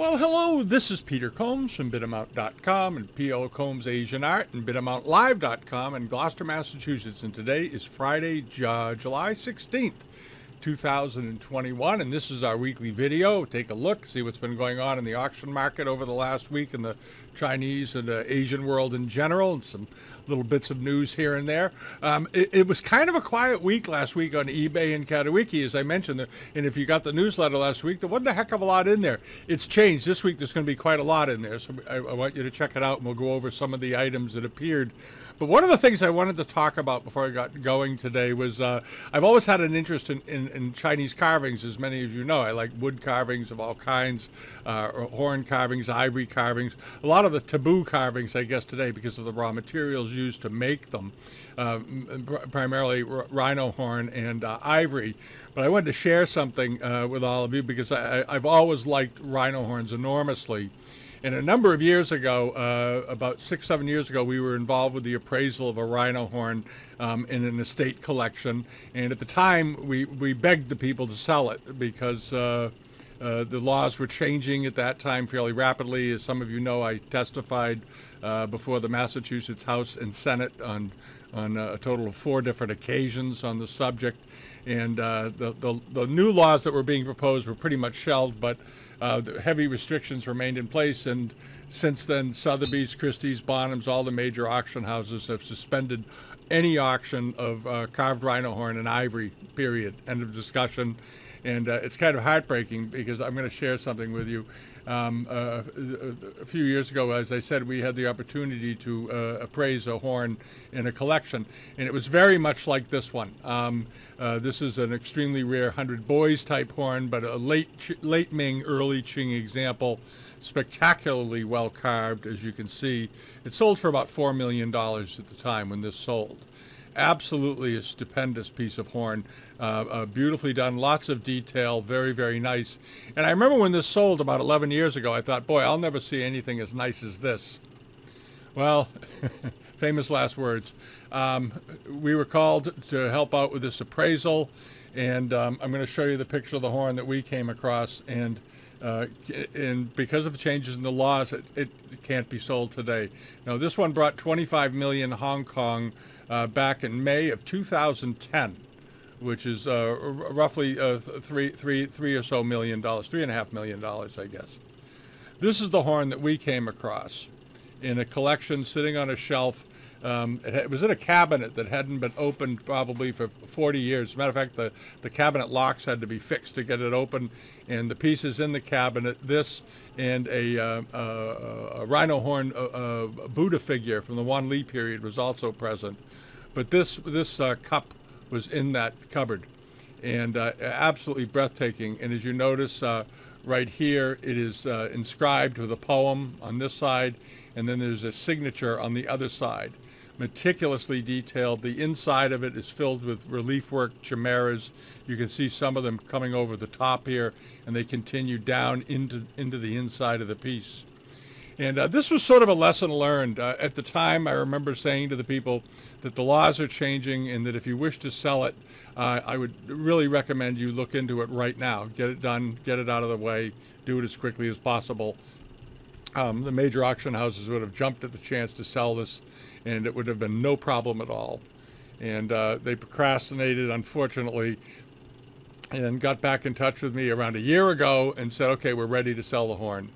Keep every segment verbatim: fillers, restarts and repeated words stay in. Well, hello, this is Peter Combs from Bidamount dot com and P O. Combs Asian Art and Bidamount live dot com in Gloucester, Massachusetts. And today is Friday, July sixteenth, two thousand twenty-one. And this is our weekly video. Take a look, see what's been going on in the auction market over the last week in the Chinese and the Asian world in general, and some little bits of news here and there. Um, it, it was kind of a quiet week last week on eBay and Catawiki, as I mentioned. And if you got the newsletter last week, there wasn't a heck of a lot in there. It's changed. This week there's going to be quite a lot in there. So I, I want you to check it out, and we'll go over some of the items that appeared. But one of the things I wanted to talk about before I got going today was uh, I've always had an interest in, in, in Chinese carvings, as many of you know. I like wood carvings of all kinds, uh, horn carvings, ivory carvings, a lot of the taboo carvings, I guess, today because of the raw materials used to make them, uh, primarily rhino horn and uh, ivory. But I wanted to share something uh, with all of you because I, I've always liked rhino horns enormously. And a number of years ago, uh, about six, seven years ago, we were involved with the appraisal of a rhino horn um, in an estate collection. And at the time, we, we begged the people to sell it because uh, uh, the laws were changing at that time fairly rapidly. As some of you know, I testified uh, before the Massachusetts House and Senate on, on a total of four different occasions on the subject. And uh, the, the, the new laws that were being proposed were pretty much shelved, but uh, the heavy restrictions remained in place. And since then, Sotheby's, Christie's, Bonham's, all the major auction houses have suspended any auction of uh, carved rhino horn and ivory, period. End of discussion. And uh, it's kind of heartbreaking because I'm going to share something with you. Um, uh, a few years ago, as I said, we had the opportunity to uh, appraise a horn in a collection, and it was very much like this one. Um, uh, this is an extremely rare one hundred boys type horn, but a late, late Ming, early Qing example, spectacularly well carved, as you can see. It sold for about four million dollars at the time when this sold. Absolutely a stupendous piece of horn, uh, uh, beautifully done, lots of detail, very, very nice. And I remember when this sold about eleven years ago, I thought, boy, I'll never see anything as nice as this. Well, famous last words. Um, we were called to help out with this appraisal, and um, I'm going to show you the picture of the horn that we came across. And Uh, and because of the changes in the laws, it, it can't be sold today. Now, this one brought twenty-five million Hong Kong uh, back in May of two thousand ten, which is uh, roughly uh, three, three, three or so million dollars, three and a half million dollars, I guess. This is the horn that we came across in a collection sitting on a shelf. Um, it, it was in a cabinet that hadn't been opened probably for forty years. As a matter of fact, the, the cabinet locks had to be fixed to get it open, and the pieces in the cabinet, this and a, uh, uh, a rhino horn uh, uh, Buddha figure from the Wanli period was also present. But this, this uh, cup was in that cupboard, and uh, absolutely breathtaking. And as you notice uh, right here, it is uh, inscribed with a poem on this side, and then there's a signature on the other side. Meticulously detailed. The inside of it is filled with relief work chimeras. You can see some of them coming over the top here, and they continue down into, into the inside of the piece. And uh, this was sort of a lesson learned. Uh, at the time, I remember saying to the people that the laws are changing and that if you wish to sell it, uh, I would really recommend you look into it right now. Get it done, get it out of the way, do it as quickly as possible. Um, the major auction houses would have jumped at the chance to sell this, and it would have been no problem at all. And uh, they procrastinated, unfortunately, and got back in touch with me around a year ago and said, okay, we're ready to sell the horn.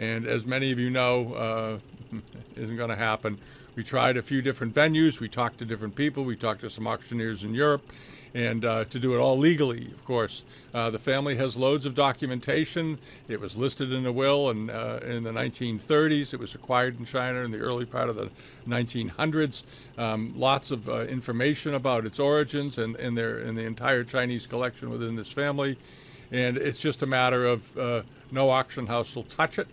And as many of you know, uh, isn't going to happen. We tried a few different venues. We talked to different people. We talked to some auctioneers in Europe. And uh, to do it all legally, of course. Uh, the family has loads of documentation. It was listed in a will and, uh, in the nineteen thirties. It was acquired in China in the early part of the nineteen hundreds. Um, lots of uh, information about its origins and, and, their, and the entire Chinese collection within this family. And it's just a matter of uh, no auction house will touch it.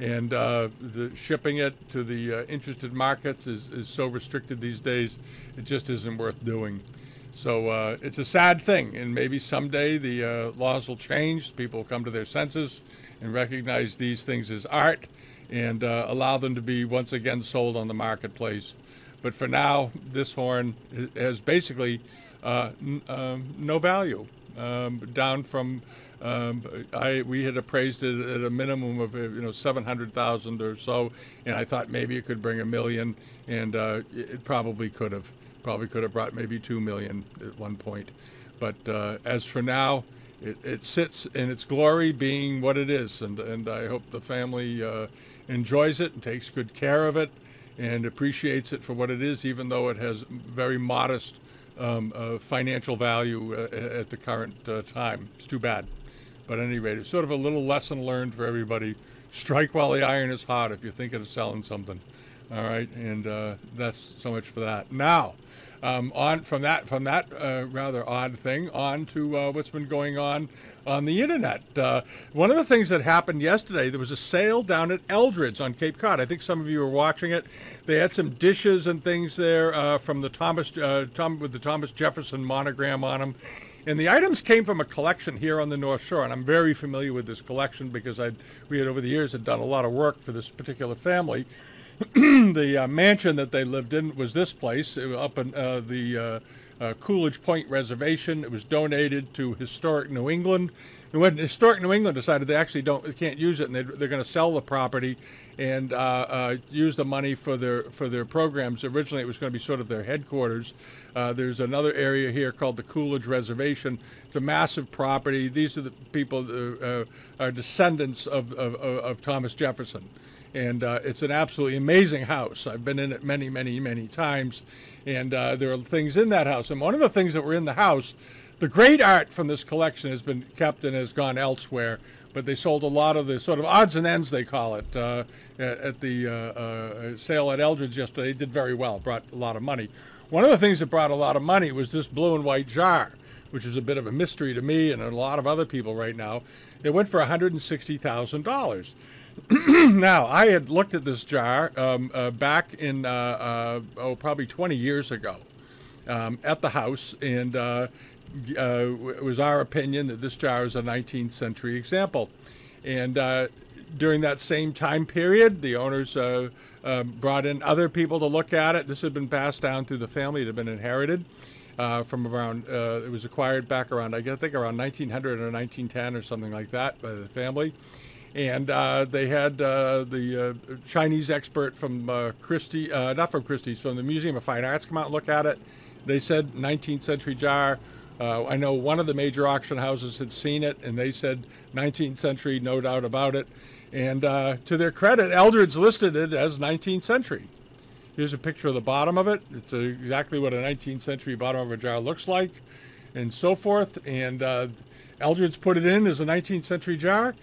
And uh, the shipping it to the uh, interested markets is, is so restricted these days, it just isn't worth doing. So uh, it's a sad thing, and maybe someday the uh, laws will change. People will come to their senses and recognize these things as art and uh, allow them to be once again sold on the marketplace. But for now, this horn has basically uh, n um, no value, um, down from Um, I, we had appraised it at a minimum of, you know, seven hundred thousand or so, and I thought maybe it could bring a million, and uh, it probably could have. Probably could have brought maybe two million at one point. But uh, as for now, it, it sits in its glory being what it is, and, and I hope the family uh, enjoys it and takes good care of it and appreciates it for what it is, even though it has very modest um, uh, financial value uh, at the current uh, time. It's too bad. But at any rate, it's sort of a little lesson learned for everybody. Strike while the iron is hot if you're thinking of selling something. All right, and uh, that's so much for that. Now, um, on from that from that uh, rather odd thing, on to uh, what's been going on on the internet. Uh, one of the things that happened yesterday, there was a sale down at Eldred's on Cape Cod. I think some of you were watching it. They had some dishes and things there uh, from the Thomas uh, Tom, with the Thomas Jefferson monogram on them. And the items came from a collection here on the North Shore, and I'm very familiar with this collection because I'd, we had over the years had done a lot of work for this particular family. The uh, mansion that they lived in was this place. It was up in uh, the uh, uh, Coolidge Point Reservation. It was donated to Historic New England. And when Historic New England decided they actually don't, they can't use it, and they, they're going to sell the property and uh, uh, use the money for their for their programs. Originally, it was going to be sort of their headquarters. Uh, there's another area here called the Coolidge Reservation. It's a massive property. These are the people that uh, are descendants of, of, of Thomas Jefferson. And uh, it's an absolutely amazing house. I've been in it many, many, many times. And uh, there are things in that house. And one of the things that were in the house, the great art from this collection has been kept and has gone elsewhere. But they sold a lot of the sort of odds and ends, they call it, uh, at the uh, uh, sale at Eldred's yesterday. It did very well, brought a lot of money. One of the things that brought a lot of money was this blue and white jar, which is a bit of a mystery to me and a lot of other people right now. It went for one hundred sixty thousand dollars. Now, I had looked at this jar um, uh, back in, uh, uh, oh, probably twenty years ago um, at the house, and uh, uh, it was our opinion that this jar is a nineteenth century example. And uh, during that same time period, the owners uh, uh, brought in other people to look at it. This had been passed down through the family. It had been inherited uh, from around, uh, it was acquired back around, I think, around nineteen hundred or nineteen ten or something like that by the family. And uh, they had uh, the uh, Chinese expert from uh, Christie, uh, not from Christie's, from the Museum of Fine Arts come out and look at it. They said nineteenth century jar. Uh, I know one of the major auction houses had seen it, and they said nineteenth century, no doubt about it. And uh, to their credit, Eldred's listed it as nineteenth century. Here's a picture of the bottom of it. It's a, exactly what a nineteenth century bottom of a jar looks like, and so forth. And uh, Eldred's put it in as a nineteenth century jar.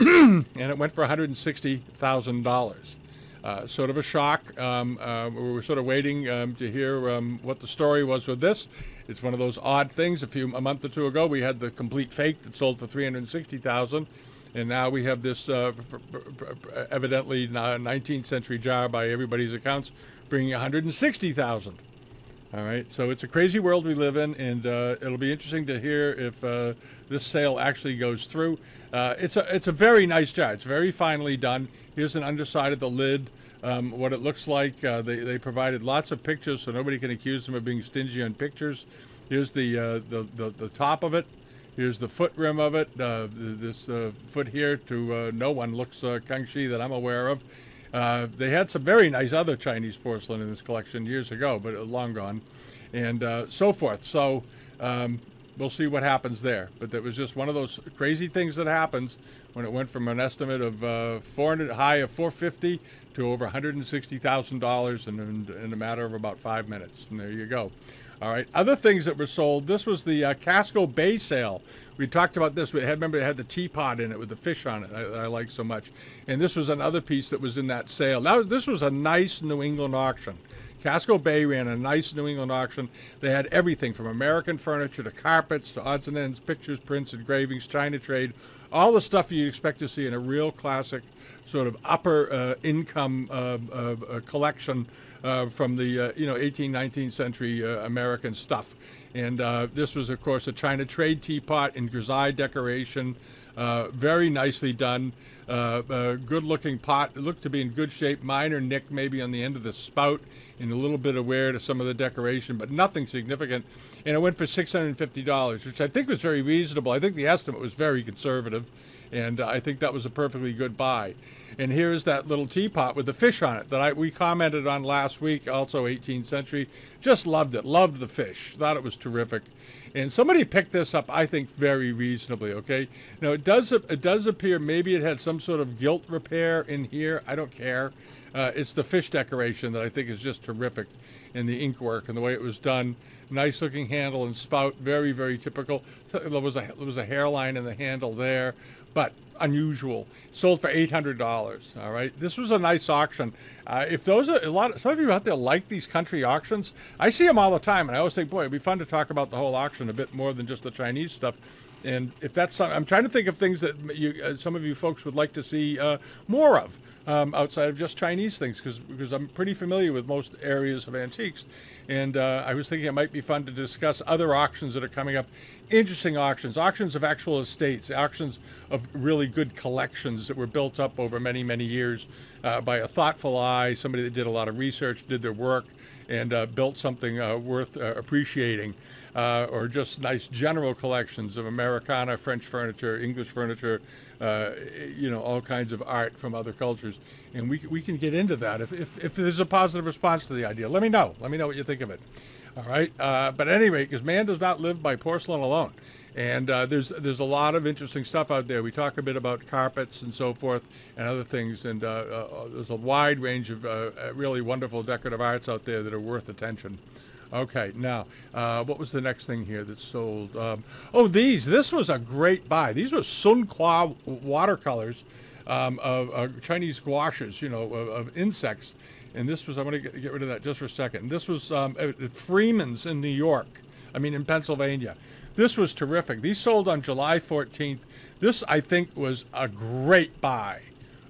And it went for one hundred sixty thousand dollars. Uh, sort of a shock. Um, uh, we were sort of waiting um, to hear um, what the story was with this. It's one of those odd things. A few a month or two ago, we had the complete fake that sold for three hundred sixty thousand dollars, and now we have this uh, evidently nineteenth century jar by everybody's accounts, bringing one hundred sixty thousand dollars. All right, so it's a crazy world we live in, and uh, it'll be interesting to hear if uh, this sale actually goes through. Uh, it's a it's a very nice jar. It's very finely done. Here's an underside of the lid, um, what it looks like. Uh, they they provided lots of pictures, so nobody can accuse them of being stingy on pictures. Here's the uh, the, the the top of it. Here's the foot rim of it. Uh, this uh, foot here to uh, no one looks uh, Kangxi that I'm aware of. Uh, they had some very nice other Chinese porcelain in this collection years ago, but long gone, and uh, so forth. So um, we'll see what happens there. But that was just one of those crazy things that happens when it went from an estimate of uh, four hundred, high of four hundred fifty to over one hundred sixty thousand dollars in, in, in a matter of about five minutes. And there you go. All right. Other things that were sold. This was the uh, Casco Bay sale. We talked about this. We had, remember, it had the teapot in it with the fish on it that I, I like so much. And this was another piece that was in that sale. That was, this was a nice New England auction. Casco Bay ran a nice New England auction. They had everything from American furniture to carpets to odds and ends, pictures, prints, engravings, China trade, all the stuff you'd expect to see in a real classic sort of upper uh, income uh, uh, uh, collection uh, from the uh, you know eighteenth, nineteenth century uh, American stuff. And uh, this was, of course, a China trade teapot and grisaille decoration, uh, very nicely done. Uh, Uh, a good-looking pot. It looked to be in good shape. Minor nick maybe on the end of the spout and a little bit of wear to some of the decoration, but nothing significant. And it went for six hundred fifty dollars, which I think was very reasonable. I think the estimate was very conservative, and uh, I think that was a perfectly good buy. And here's that little teapot with the fish on it that I we commented on last week, also eighteenth century. Just loved it. Loved the fish. Thought it was terrific. And somebody picked this up, I think, very reasonably, okay? Now, it does, it does appear maybe it had some sort of gilt repair in here. I don't care. Uh, it's the fish decoration that I think is just terrific, and the ink work and the way it was done. Nice-looking handle and spout. Very, very typical. So there was a, there was a hairline in the handle there, but unusual. Sold for eight hundred dollars, all right? This was a nice auction. Uh, if those are a lot, of, some of you out there like these country auctions. I see them all the time, and I always think, boy, it'd be fun to talk about the whole auction a bit more than just the Chinese stuff. And if that's some, I'm trying to think of things that you, uh, some of you folks would like to see uh, more of um, outside of just Chinese things, because because I'm pretty familiar with most areas of antiques. And uh, I was thinking it might be fun to discuss other auctions that are coming up. Interesting auctions, auctions of actual estates, auctions of really good collections that were built up over many, many years uh, by a thoughtful eye, somebody that did a lot of research, did their work, and uh, built something uh, worth uh, appreciating, uh, or just nice general collections of Americana, French furniture, English furniture, uh, you know, all kinds of art from other cultures. And we, we can get into that if, if, if there's a positive response to the idea. Let me know. Let me know what you think of it. All right. Uh, but anyway, because man does not live by porcelain alone. And uh, there's there's a lot of interesting stuff out there. We talk a bit about carpets and so forth and other things. And uh, uh, there's a wide range of uh, really wonderful decorative arts out there that are worth attention. Okay, now, uh, what was the next thing here that sold? Um, oh, these. This was a great buy. These were Sunqua watercolors um, of uh, Chinese gouaches, you know, of, of insects. And this was, I'm going to get rid of that just for a second. This was um, at Freeman's in New York, I mean, in Pennsylvania. This was terrific. These sold on July fourteenth. This, I think, was a great buy,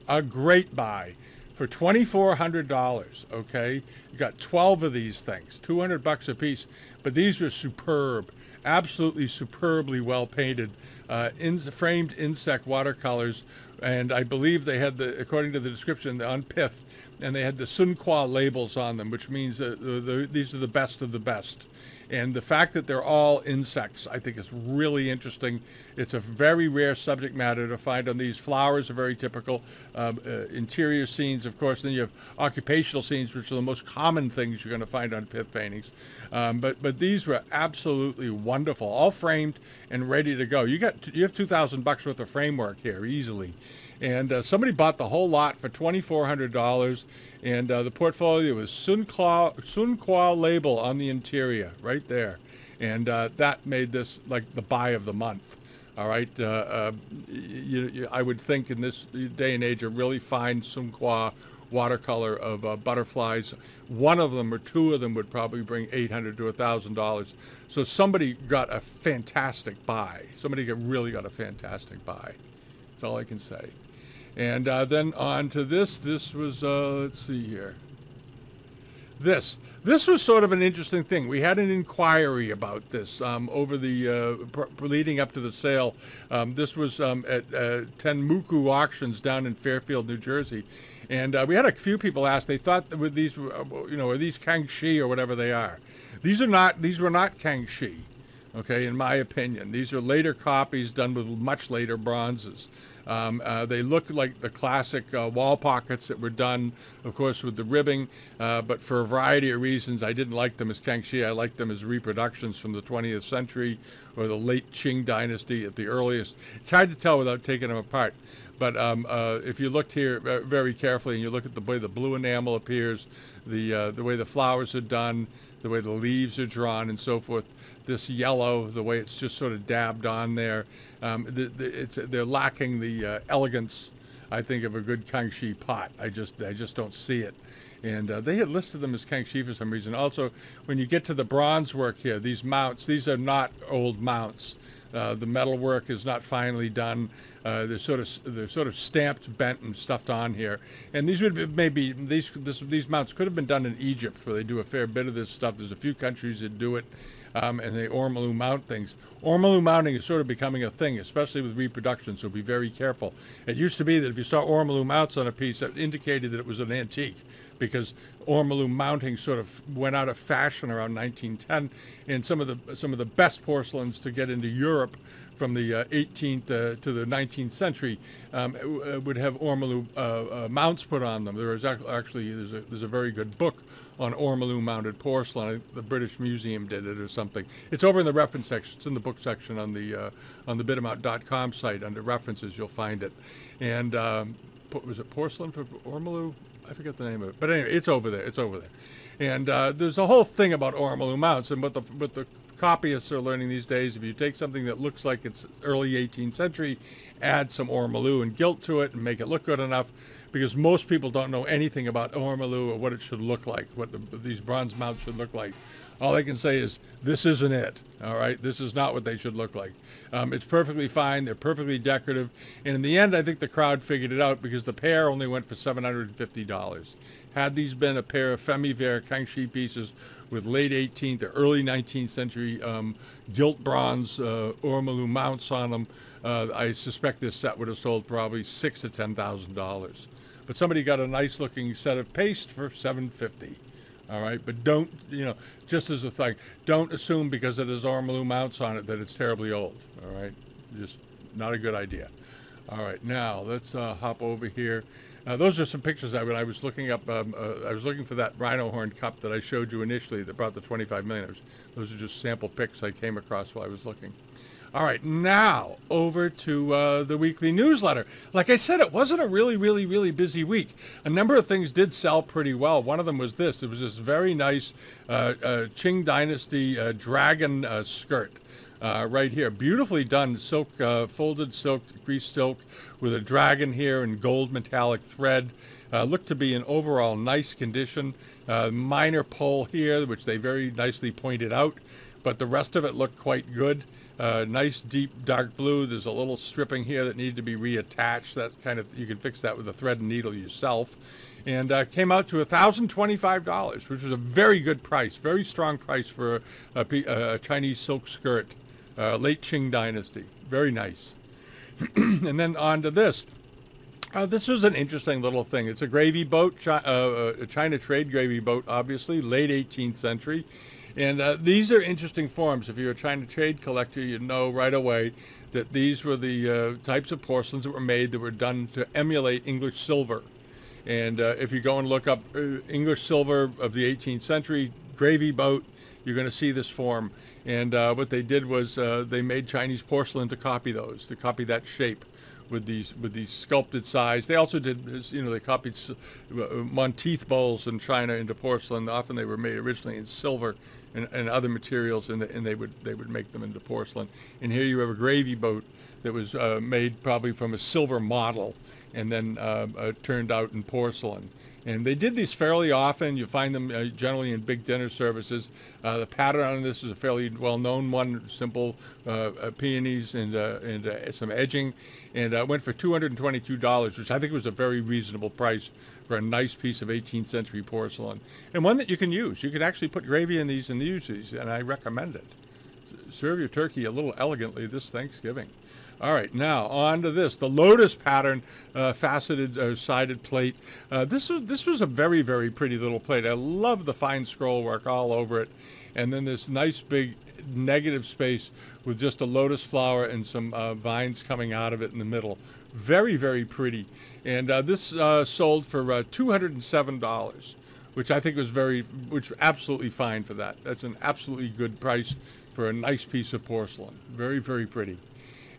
a great buy for twenty-four hundred dollars, okay? You got twelve of these things, two hundred bucks a piece, but these are superb, absolutely superbly well-painted, uh, in, framed insect watercolors, and I believe they had the, according to the description, the on pith, and they had the Sunqua labels on them, which means that the, the, these are the best of the best. And the fact that they're all insects, I think, is really interesting. It's a very rare subject matter to find on these. Flowers are very typical. Um, uh, interior scenes, of course. Then you have occupational scenes, which are the most common things you're going to find on pith paintings. Um, but but these were absolutely wonderful, all framed and ready to go. You got you have two thousand bucks worth of framework here easily. And uh, somebody bought the whole lot for twenty-four hundred dollars, and uh, the portfolio was Sunqua, Sunqua label on the interior, right there. And uh, that made this like the buy of the month, all right? Uh, uh, you, you, I would think in this day and age, a really fine Sunqua watercolor of uh, butterflies, one of them or two of them would probably bring eight hundred to a thousand dollars. So somebody got a fantastic buy. Somebody got, really got a fantastic buy. That's all I can say. And uh, then on to this. This was, uh, let's see here. This. This was sort of an interesting thing. We had an inquiry about this um, over the, uh, leading up to the sale. Um, this was um, at uh, Tenmoku Auctions down in Fairfield, New Jersey. And uh, we had a few people ask, they thought that with these, you know, are these Kangxi or whatever they are? These are not, these were not Kangxi, okay, in my opinion. These are later copies done with much later bronzes. Um, uh, they look like the classic uh, wall pockets that were done, of course, with the ribbing, uh, but for a variety of reasons, I didn't like them as Kangxi. I liked them as reproductions from the twentieth century or the late Qing Dynasty at the earliest. It's hard to tell without taking them apart, but um, uh, if you looked here very carefully and you look at the way the blue enamel appears, the, uh, the way the flowers are done, the way the leaves are drawn and so forth, this yellow, the way it's just sort of dabbed on there. Um, the, the, it's, they're lacking the uh, elegance, I think, of a good Kangxi pot. I just, I just don't see it. And uh, they had listed them as Kangxi for some reason. Also, when you get to the bronze work here, these mounts, these are not old mounts. Uh, the metalwork is not finely done. Uh, they're sort of they're sort of stamped, bent, and stuffed on here. And these would be, maybe these this, these mounts could have been done in Egypt, where they do a fair bit of this stuff. There's a few countries that do it, um, and they Ormolu mount things. Ormolu mounting is sort of becoming a thing, especially with reproductions. So be very careful. It used to be that if you saw Ormolu mounts on a piece, that indicated that it was an antique, because Ormolu mounting sort of went out of fashion around nineteen ten, and some of the some of the best porcelains to get into Europe from the uh, eighteenth uh, to the nineteenth century um, would have Ormolu uh, uh, mounts put on them. There is actually there's a, there's a very good book on Ormolu mounted porcelain. The British Museum did it or something. It's over in the reference section. It's in the book section on the uh, on the Bidamount dot com site under references. You'll find it. And um, was it porcelain for Ormolu? I forget the name of it, but anyway, it's over there. It's over there, and uh, there's a whole thing about Ormolu mounts and what the what the copyists are learning these days. If you take something that looks like it's early eighteenth century, add some Ormolu and gilt to it, and make it look good enough, because most people don't know anything about Ormolu or what it should look like, what the, these bronze mounts should look like. All they can say is, this isn't it, all right? This is not what they should look like. Um, it's perfectly fine. They're perfectly decorative. And in the end, I think the crowd figured it out because the pair only went for seven hundred fifty dollars. Had these been a pair of Femivere Kangxi pieces with late eighteenth or early nineteenth century um, gilt bronze uh, Ormolu mounts on them, uh, I suspect this set would have sold probably six to ten thousand dollars. But somebody got a nice looking set of paste for seven hundred fifty dollars. All right, but don't, you know, just as a thing, don't assume because it has Ormolu mounts on it that it's terribly old, all right? Just not a good idea. All right, now let's uh, hop over here. Uh, those are some pictures I, when I was looking up, um, uh, I was looking for that rhino horn cup that I showed you initially that brought the twenty-five million. Those are just sample pics I came across while I was looking. All right, now over to uh, the weekly newsletter. Like I said, it wasn't a really, really, really busy week. A number of things did sell pretty well. One of them was this. It was this very nice uh, uh, Qing Dynasty uh, dragon uh, skirt uh, right here. Beautifully done silk, uh, folded silk, greased silk with a dragon here and gold metallic thread. Uh, looked to be in overall nice condition. Uh, minor pole here, which they very nicely pointed out, but the rest of it looked quite good. Uh, nice deep dark blue. There's a little stripping here that needed to be reattached. That kind of, you can fix that with a thread and needle yourself. And uh, came out to one thousand twenty-five dollars, which was a very good price, very strong price for a, a, a Chinese silk skirt, uh, late Qing Dynasty. Very nice. And then on to this. Uh, this was an interesting little thing. It's a gravy boat, chi uh, a China trade gravy boat, obviously, late eighteenth century. And uh, these are interesting forms. If you're a China trade collector, you know right away that these were the uh, types of porcelains that were made that were done to emulate English silver. And uh, if you go and look up uh, English silver of the eighteenth century, gravy boat, you're going to see this form. And uh, what they did was uh, they made Chinese porcelain to copy those, to copy that shape. With these, with these sculpted size. They also did, you know, they copied Monteith bowls in China into porcelain. Often they were made originally in silver and, and other materials, and, the, and they would they would make them into porcelain. And here you have a gravy boat that was uh, made probably from a silver model and then uh, uh, turned out in porcelain. And they did these fairly often. You find them uh, generally in big dinner services. Uh, the pattern on this is a fairly well-known one, simple uh, uh, peonies and, uh, and uh, some edging. And uh, went for two hundred twenty-two dollars, which I think was a very reasonable price for a nice piece of eighteenth century porcelain. And one that you can use. You can actually put gravy in these and use these, and I recommend it. S serve your turkey a little elegantly this Thanksgiving. All right, now on to this, the lotus pattern uh, faceted uh, sided plate. Uh, this, was, this was a very, very pretty little plate. I love the fine scroll work all over it. And then this nice big negative space with just a lotus flower and some uh, vines coming out of it in the middle. Very, very pretty. And uh, this uh, sold for uh, two hundred seven dollars, which I think was very, which was absolutely fine for that. That's an absolutely good price for a nice piece of porcelain. Very, very pretty.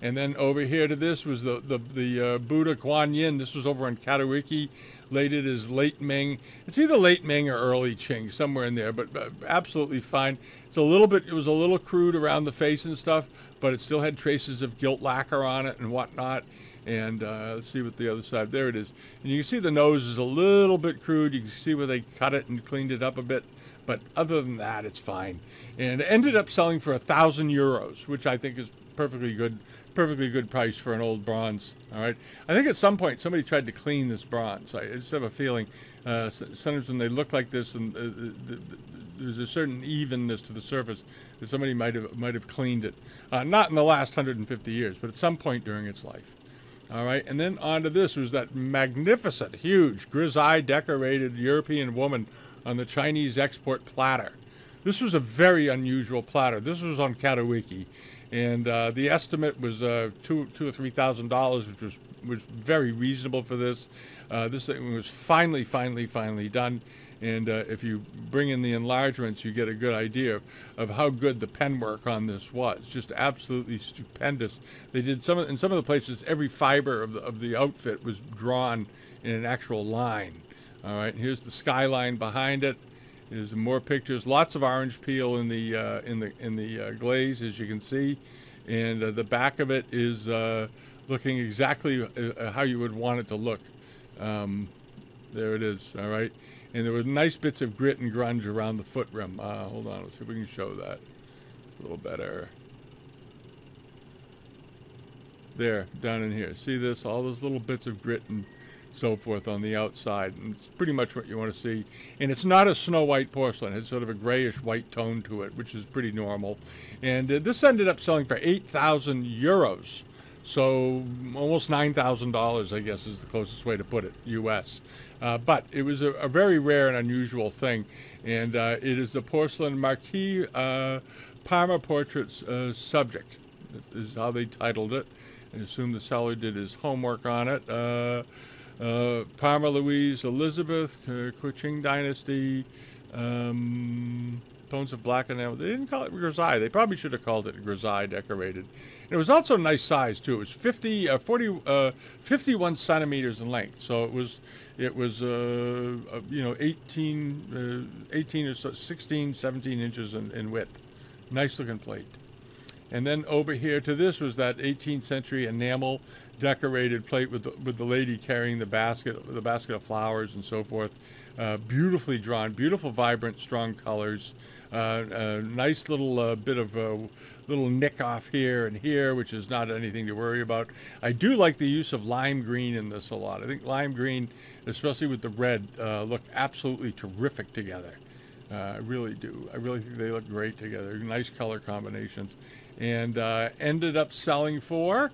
And then over here to this was the the, the uh, Buddha Kuan Yin. This was over on Catawiki. Late it is late Ming. It's either late Ming or early Qing, somewhere in there, but, but absolutely fine. It's a little bit, it was a little crude around the face and stuff, but it still had traces of gilt lacquer on it and whatnot. and uh, let's see what the other side, there it is. And you can see the nose is a little bit crude. You can see where they cut it and cleaned it up a bit. But other than that, it's fine. And it ended up selling for a thousand euros, which I think is perfectly good, perfectly good price for an old bronze. All right. I think at some point somebody tried to clean this bronze. I just have a feeling uh, sometimes when they look like this, and uh, the, the, there's a certain evenness to the surface that somebody might have might have cleaned it. Uh, not in the last one hundred fifty years, but at some point during its life. All right, and then onto this was that magnificent, huge, grisaille-decorated European woman on the Chinese export platter. This was a very unusual platter. This was on Catawiki, and uh, the estimate was uh, two, two or three thousand dollars, which was was very reasonable for this. Uh, this thing was finally, finally, finally done. And uh, if you bring in the enlargements, you get a good idea of, of how good the pen work on this was. Just absolutely stupendous. They did some of, in some of the places, every fiber of the, of the outfit was drawn in an actual line. All right, here's the skyline behind it. There's more pictures. Lots of orange peel in the uh, in the in the uh, glaze, as you can see, and uh, the back of it is uh, looking exactly uh, how you would want it to look. Um, there it is. All right. And there were nice bits of grit and grunge around the foot rim. Uh, hold on, let's see if we can show that a little better. There, down in here. See this? All those little bits of grit and so forth on the outside. And it's pretty much what you want to see. And it's not a snow-white porcelain. It's sort of a grayish-white tone to it, which is pretty normal. And uh, this ended up selling for eight thousand euros. So almost nine thousand dollars, I guess, is the closest way to put it, U S Uh, but it was a, a very rare and unusual thing, and uh, it is the porcelain Marquis uh, Parma Portraits uh, subject, is how they titled it. I assume the seller did his homework on it. Uh, uh, Parma Louise Elizabeth, uh, Qing Dynasty, um, tones of black enamel. They didn't call it grisaille. They probably should have called it grisaille decorated. And it was also a nice size too. It was fifty, uh, forty, uh, fifty-one centimeters in length. So it was, it was, uh, uh, you know, eighteen, uh, eighteen or so, sixteen, seventeen inches in, in width. Nice looking plate. And then over here to this was that eighteenth century enamel decorated plate with the, with the lady carrying the basket, the basket of flowers and so forth. Uh, beautifully drawn, beautiful, vibrant, strong colors. Uh, a nice little uh, bit of a little nick off here and here, which is not anything to worry about. I do like the use of lime green in this a lot. I think lime green, especially with the red, uh, look absolutely terrific together. Uh, I really do. I really think they look great together. Nice color combinations. And uh, ended up selling for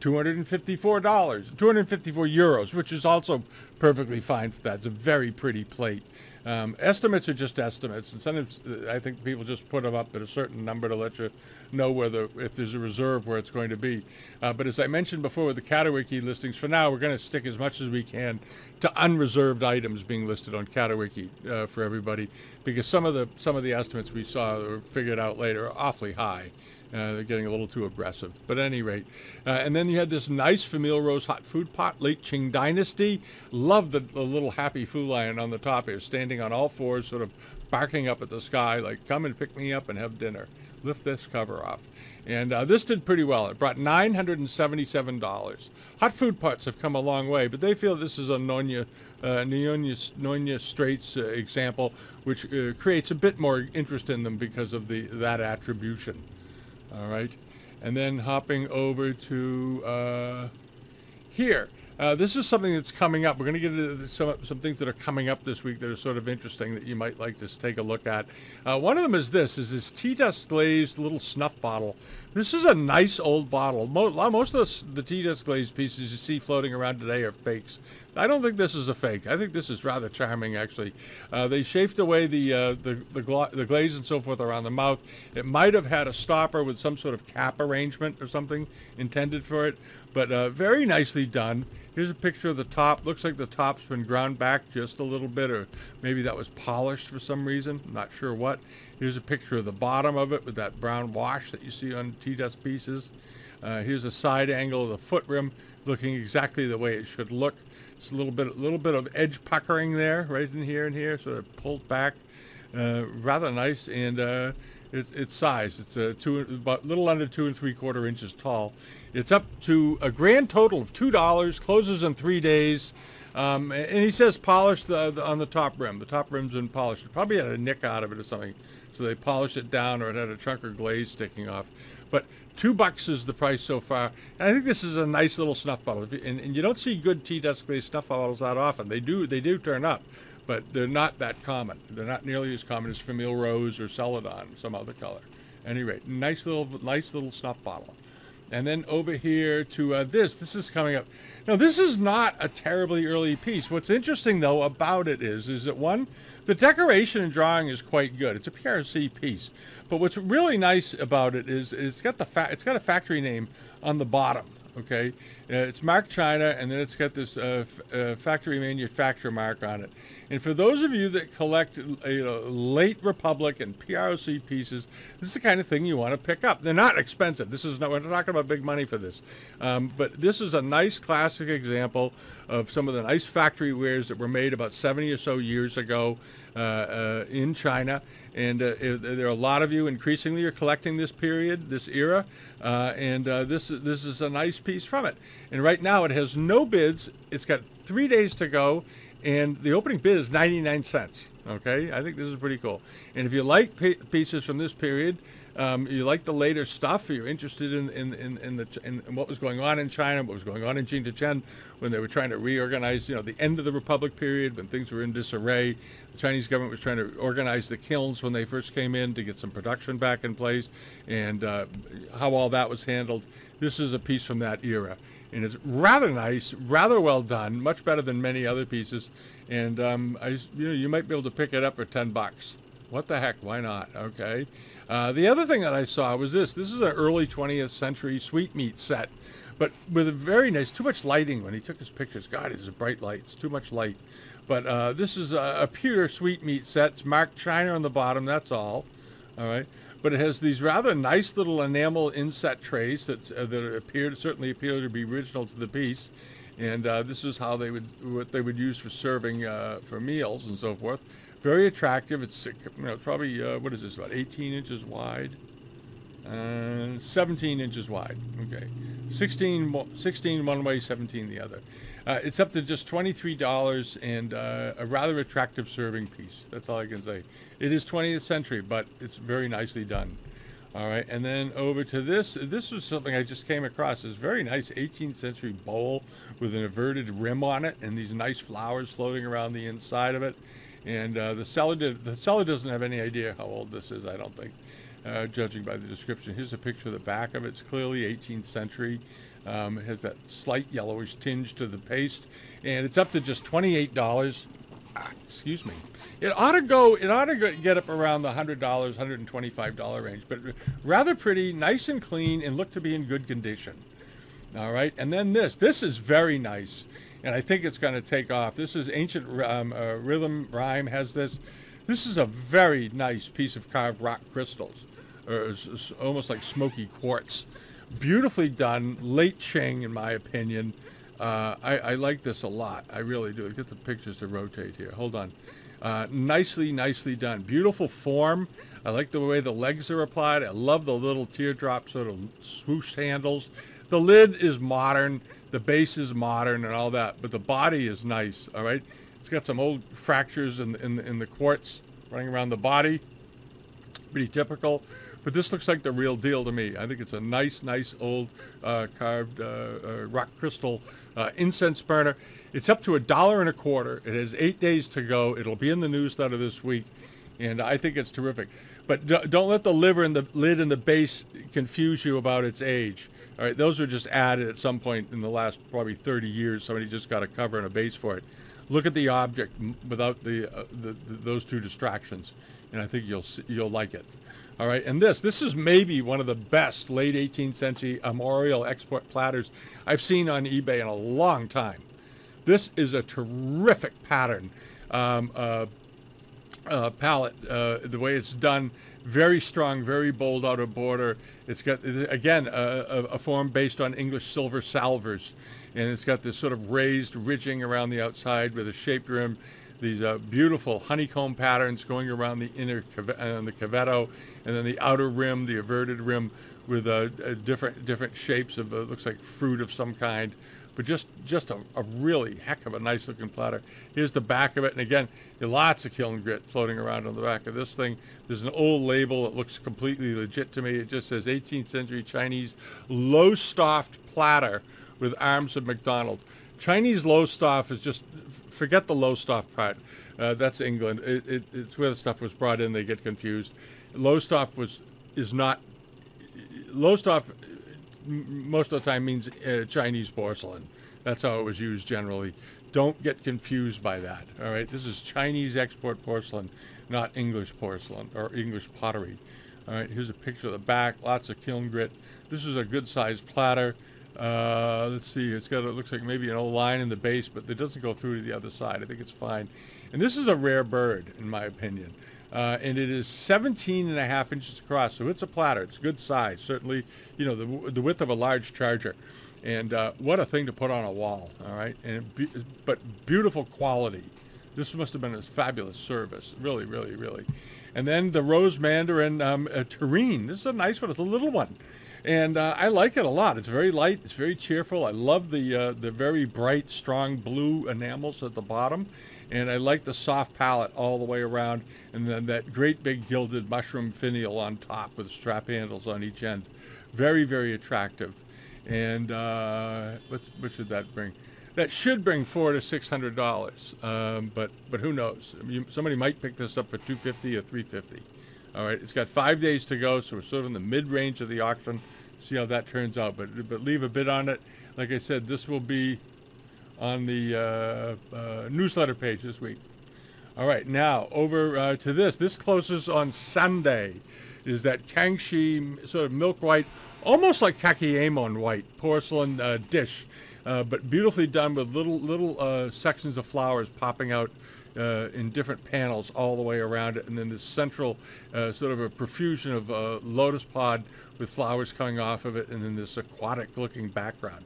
two hundred fifty-four dollars, two hundred fifty-four euros, which is also perfectly fine for that. It's a very pretty plate. Um, estimates are just estimates, and sometimes uh, I think people just put them up at a certain number to let you know whether if there's a reserve where it's going to be. Uh, but as I mentioned before with the Catawiki listings, for now we're going to stick as much as we can to unreserved items being listed on Catawiki uh, for everybody, because some of the some of the estimates we saw that were figured out later are awfully high. Uh, they're getting a little too aggressive, but at any rate. Uh, and then you had this nice Famille Rose hot food pot, late Qing Dynasty. Love the, the little happy food lion on the top here, standing on all fours, sort of barking up at the sky, like, come and pick me up and have dinner. Lift this cover off. And uh, this did pretty well. It brought nine hundred seventy-seven dollars. Hot food pots have come a long way, but they feel this is a Nonya, uh, Nonya, Nonya Straits uh, example, which uh, creates a bit more interest in them because of the that attribution. All right, and then hopping over to uh, here. Uh, this is something that's coming up. We're going to get into some, some things that are coming up this week that are sort of interesting that you might like to take a look at. Uh, one of them is this, is this tea dust glazed little snuff bottle. This is a nice old bottle. Most of the tea dust glazed pieces you see floating around today are fakes. I don't think this is a fake. I think this is rather charming, actually. Uh, they chafed away the, uh, the, the, the glaze and so forth around the mouth. It might have had a stopper with some sort of cap arrangement or something intended for it, but uh, very nicely done. Here's a picture of the top. Looks like the top's been ground back just a little bit, or maybe that was polished for some reason. I'm not sure what. Here's a picture of the bottom of it with that brown wash that you see on tea dust pieces. Uh, here's a side angle of the foot rim looking exactly the way it should look. Just a little bit, a little bit of edge puckering there, right in here and here, sort of pulled back. Uh, rather nice, and uh, It's, it's size. It's a two, about little under two and three quarter inches tall. It's up to a grand total of two dollars. Closes in three days, um, and he says polished the, the, on the top rim. The top rim's been polished. It probably had a nick out of it or something, so they polished it down, or it had a chunk or glaze sticking off. But two bucks is the price so far. And I think this is a nice little snuff bottle. And, and you don't see good tea dust glaze snuff bottles that often. They do, they do turn up, but they're not that common. They're not nearly as common as Famille Rose or Celadon, some other color. At any rate, nice little, nice little snuff bottle. And then over here to uh, this. This is coming up. Now, this is not a terribly early piece. What's interesting, though, about it is, is that, one, the decoration and drawing is quite good. It's a P R C piece. But what's really nice about it is, is it's got the fa it's got a factory name on the bottom. Okay, uh, it's marked China, and then it's got this uh, f uh, factory manufacturer mark on it. And for those of you that collect, you know, late Republic and P R C pieces, this is the kind of thing you want to pick up. They're not expensive. This is not, we're not talking about big money for this, um, but this is a nice classic example of some of the nice factory wares that were made about seventy or so years ago uh, uh, in China. And uh, there are a lot of you increasingly are collecting this period, this era, uh, and uh, this, this is a nice piece from it. And right now it has no bids. It's got three days to go, and the opening bid is ninety-nine cents. Okay, I think this is pretty cool. And if you like pieces from this period, um, you like the later stuff, you're interested in, in, in, in, the, in what was going on in China, what was going on in Qing when they were trying to reorganize, you know, the end of the Republic period when things were in disarray. The Chinese government was trying to organize the kilns when they first came in to get some production back in place, and uh, how all that was handled. This is a piece from that era. And it's rather nice, rather well done, much better than many other pieces. And um, I, you know, you might be able to pick it up for ten bucks. What the heck? Why not? Okay. Uh, the other thing that I saw was this. This is an early twentieth century sweetmeat set, but with a very nice, too much lighting when he took his pictures. God, it's bright lights, too much light. But uh, this is a, a pure sweetmeat set. It's marked China on the bottom. That's all. All right. But it has these rather nice little enamel inset trays that uh, that appeared certainly appear to be original to the piece, and uh, this is how they would what they would use for serving uh, for meals and so forth. Very attractive. It's, you know, probably uh, what is this, about eighteen inches wide, uh, seventeen inches wide. Okay, sixteen, sixteen one way, seventeen the other. Uh, it's up to just twenty-three dollars, and uh, a rather attractive serving piece. That's all I can say. It is twentieth century, but it's very nicely done. All right, and then over to this. This was something I just came across. It's a very nice eighteenth century bowl with an inverted rim on it, and these nice flowers floating around the inside of it. And uh, the seller did, the seller doesn't have any idea how old this is, I don't think, uh, judging by the description. Here's a picture of the back of it. It's clearly eighteenth century. Um, it has that slight yellowish tinge to the paste, and it's up to just twenty-eight dollars. Ah, excuse me. It ought to go. It ought to get up around the hundred dollars, hundred and twenty-five dollar range. But rather pretty, nice and clean, and look to be in good condition. All right, and then this. This is very nice, and I think it's going to take off. This is ancient um, uh, rhythm rhyme has this. This is a very nice piece of carved rock crystals, or it's, it's almost like smoky quartz. Beautifully done, late Qing, in my opinion. Uh, I, I like this a lot. I really do. Get the pictures to rotate here. Hold on. Uh, nicely, nicely done. Beautiful form. I like the way the legs are applied. I love the little teardrop sort of swooshed handles. The lid is modern. The base is modern and all that, but the body is nice. All right. It's got some old fractures in, in, in the quartz running around the body. Pretty typical. But this looks like the real deal to me. I think it's a nice, nice old uh, carved uh, uh, rock crystal uh, incense burner. It's up to a dollar and a quarter. It has eight days to go. It'll be in the newsletter this week, and I think it's terrific. But d don't let the liver and the lid and the base confuse you about its age. All right, those were just added at some point in the last probably thirty years. Somebody just got a cover and a base for it. Look at the object without the, uh, the, the those two distractions, and I think you'll you'll like it. All right, and this, this is maybe one of the best late eighteenth century armorial export platters I've seen on eBay in a long time. This is a terrific pattern um, uh, uh, palette, uh, the way it's done. Very strong, very bold outer border. It's got, again, a, a, a form based on English silver salvers, and it's got this sort of raised ridging around the outside with a shaped rim. these uh, beautiful honeycomb patterns going around the inner cave and the cavetto, and then the outer rim, the averted rim, with uh, different different shapes of uh, looks like fruit of some kind. But just just a, a really heck of a nice looking platter. Here's the back of it, and again, lots of kiln grit floating around on the back of this thing. There's an old label that looks completely legit to me. It just says eighteenth century Chinese low-stoffed platter with arms of McDonald. Chinese low-stoff is just, forget the low-stoff part. Uh, that's England. It, it, it's where the stuff was brought in. They get confused. Low-stoff was is not low-stoff. Most of the time means uh, Chinese porcelain. That's how it was used generally. Don't get confused by that, all right? This is Chinese export porcelain, not English porcelain or English pottery. All right, here's a picture of the back, lots of kiln grit. This is a good-sized platter. Uh, let's see, it's got, it looks like maybe an old line in the base, but it doesn't go through to the other side. I think it's fine. And this is a rare bird, in my opinion. Uh, and it is seventeen and a half inches across, so it's a platter. It's good size, certainly, you know, the, the width of a large charger. And uh, what a thing to put on a wall, all right? And be, but beautiful quality. This must have been a fabulous service, really, really, really. And then the Rose Mandarin um, uh, terrine. This is a nice one. It's a little one. And uh, I like it a lot. It's very light. It's very cheerful. I love the, uh, the very bright, strong blue enamels at the bottom. And I like the soft palette all the way around, and then that great big gilded mushroom finial on top with strap handles on each end. Very, very attractive. And uh, what's, what should that bring? That should bring four to six hundred dollars. Um, but but who knows? I mean, somebody might pick this up for two fifty or three fifty. All right, it's got five days to go, so we're sort of in the mid-range of the auction. See how that turns out. But but leave a bid on it. Like I said, this will be on the uh, uh, newsletter page this week. All right, now over uh, to this. This closes on Sunday. Is that Kangxi sort of milk white, almost like Kakiemon white porcelain uh, dish, uh, but beautifully done with little little uh, sections of flowers popping out uh, in different panels all the way around it, and then this central uh, sort of a profusion of uh, lotus pod with flowers coming off of it, and then this aquatic-looking background.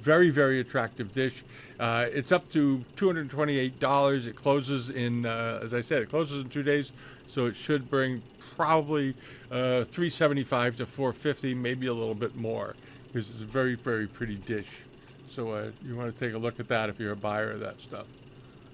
Very, very attractive dish. Uh, it's up to two hundred twenty-eight dollars. It closes in, uh, as I said, it closes in two days, so it should bring probably uh, three seventy-five to four fifty, maybe a little bit more, because it's a very, very pretty dish. So uh, you want to take a look at that if you're a buyer of that stuff.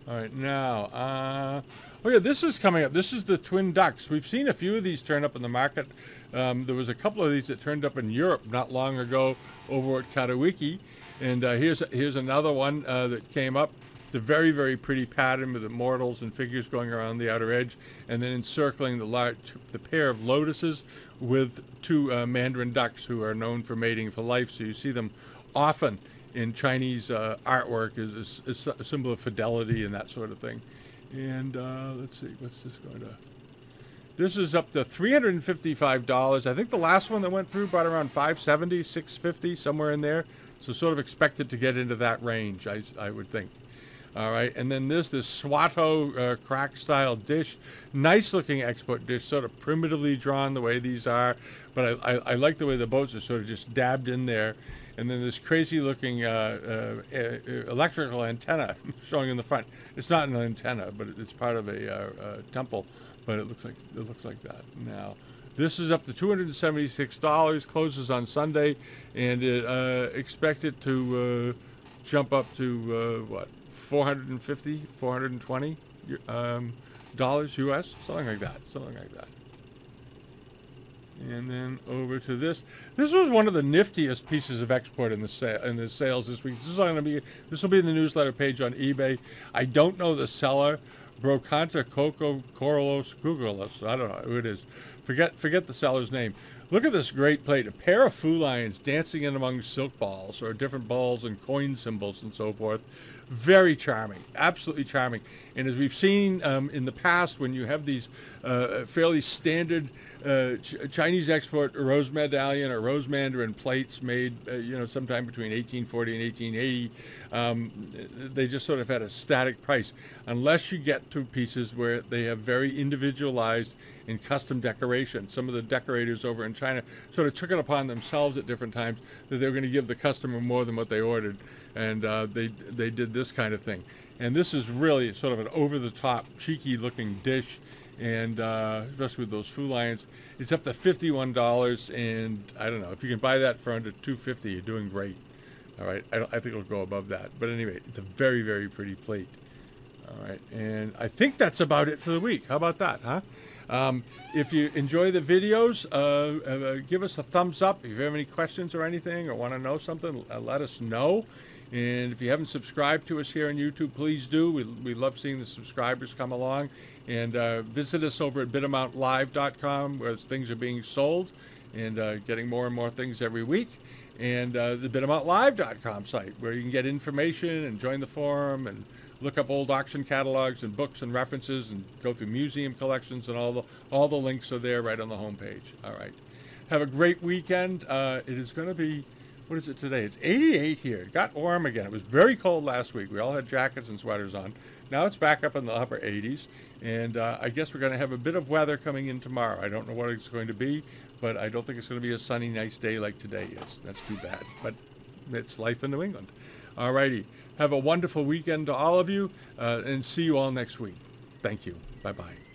All right, now, uh, oh yeah, this is coming up. This is the Twin Ducks. We've seen a few of these turn up in the market. Um, there was a couple of these that turned up in Europe not long ago over at Catawiki. And uh, here's here's another one uh, that came up. It's a very, very pretty pattern with immortals and figures going around the outer edge, and then encircling the large, the pair of lotuses with two uh, Mandarin ducks who are known for mating for life. So you see them often in Chinese uh, artwork as a, a symbol of fidelity and that sort of thing. And uh, let's see, what's this going to? This is up to three hundred fifty-five dollars. I think the last one that went through brought around five seventy, six fifty, somewhere in there. So sort of expected to get into that range, I, I would think. All right, and then this, this Swato uh, crack-style dish. Nice-looking export dish, sort of primitively drawn the way these are. But I, I, I like the way the boats are sort of just dabbed in there. And then this crazy-looking uh, uh, electrical antenna showing in the front. It's not an antenna, but it's part of a uh, uh, temple. But it looks like it looks like that now. This is up to two hundred seventy-six dollars, closes on Sunday, and it, uh, expected to uh, jump up to, uh, what, four hundred fifty dollars, four hundred twenty dollars um, dollars U S, something like that, something like that. And then over to this. This was one of the niftiest pieces of export in the sale in the sales this week. This is going to be, this will be in the newsletter page on eBay. I don't know the seller. Brocanta Coco Coralos Kugelos. I don't know who it is. Forget forget the seller's name. Look at this great plate. A pair of Fu lions dancing in among silk balls or different balls and coin symbols and so forth. Very charming, absolutely charming. And as we've seen um, in the past, when you have these uh, fairly standard uh, ch Chinese export rose medallion or rose mandarin plates made, uh, you know, sometime between eighteen forty and eighteen eighty, um, they just sort of had a static price, unless you get to pieces where they have very individualized and custom decoration. Some of the decorators over in China sort of took it upon themselves at different times that they were going to give the customer more than what they ordered. And uh, they, they did this kind of thing. And this is really sort of an over-the-top, cheeky-looking dish, and uh, especially with those food lions. It's up to fifty-one dollars, and I don't know, if you can buy that for under two fifty, you're doing great. All right, I, don't, I think it'll go above that. But anyway, it's a very, very pretty plate. All right, and I think that's about it for the week. How about that, huh? Um, if you enjoy the videos, uh, uh, give us a thumbs up. If you have any questions or anything or want to know something, uh, let us know. And if you haven't subscribed to us here on YouTube, please do. We, we love seeing the subscribers come along. And uh, visit us over at Bidamount Live dot com, where things are being sold and uh, getting more and more things every week. And uh, the Bidamount Live dot com site, where you can get information and join the forum and look up old auction catalogs and books and references and go through museum collections, and all the, all the links are there right on the homepage. All right. Have a great weekend. Uh, it is going to be... What is it today? It's eighty-eight here. It got warm again. It was very cold last week. We all had jackets and sweaters on. Now it's back up in the upper eighties. And uh, I guess we're going to have a bit of weather coming in tomorrow. I don't know what it's going to be, but I don't think it's going to be a sunny, nice day like today is. That's too bad. But it's life in New England. All righty. Have a wonderful weekend to all of you, uh, and see you all next week. Thank you. Bye-bye.